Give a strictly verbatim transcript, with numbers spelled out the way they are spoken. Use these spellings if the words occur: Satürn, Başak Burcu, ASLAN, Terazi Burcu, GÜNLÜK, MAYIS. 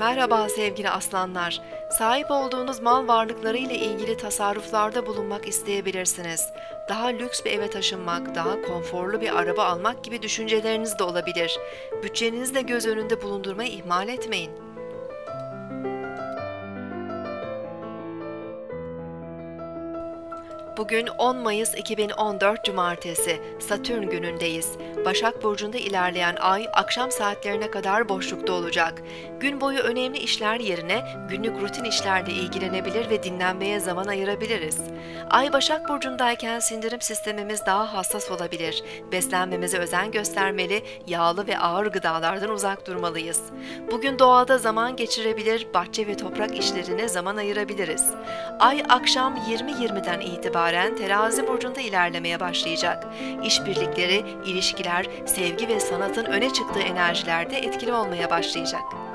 Merhaba sevgili aslanlar. Sahip olduğunuz mal varlıkları ile ilgili tasarruflarda bulunmak isteyebilirsiniz. Daha lüks bir eve taşınmak, daha konforlu bir araba almak gibi düşünceleriniz de olabilir. Bütçenizi de göz önünde bulundurmayı ihmal etmeyin. Bugün on Mayıs iki bin on dört Cumartesi, Satürn günündeyiz. Başak Burcu'nda ilerleyen ay akşam saatlerine kadar boşlukta olacak. Gün boyu önemli işler yerine günlük rutin işlerle ilgilenebilir ve dinlenmeye zaman ayırabiliriz. Ay Başak Burcu'ndayken sindirim sistemimiz daha hassas olabilir. Beslenmemize özen göstermeli, yağlı ve ağır gıdalardan uzak durmalıyız. Bugün doğada zaman geçirebilir, bahçe ve toprak işlerine zaman ayırabiliriz. Ay akşam yirmi yirmiden itibaren Terazi burcunda ilerlemeye başlayacak. İşbirlikleri, ilişkiler, sevgi ve sanatın öne çıktığı enerjilerde etkili olmaya başlayacak.